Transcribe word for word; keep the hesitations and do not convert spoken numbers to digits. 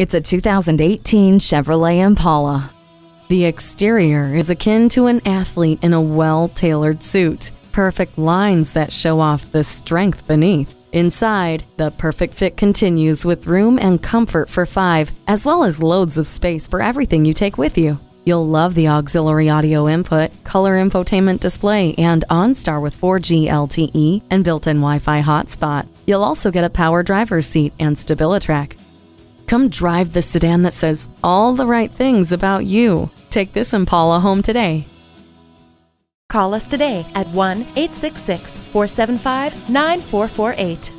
It's a two thousand eighteen Chevrolet Impala. The exterior is akin to an athlete in a well-tailored suit, perfect lines that show off the strength beneath. Inside, the perfect fit continues with room and comfort for five, as well as loads of space for everything you take with you. You'll love the auxiliary audio input, color infotainment display, and OnStar with four G L T E and built-in Wi-Fi hotspot. You'll also get a power driver's seat and StabilityTrak. Come drive the sedan that says all the right things about you. Take this Impala home today. Call us today at one eight six six, four seven five, nine four four eight.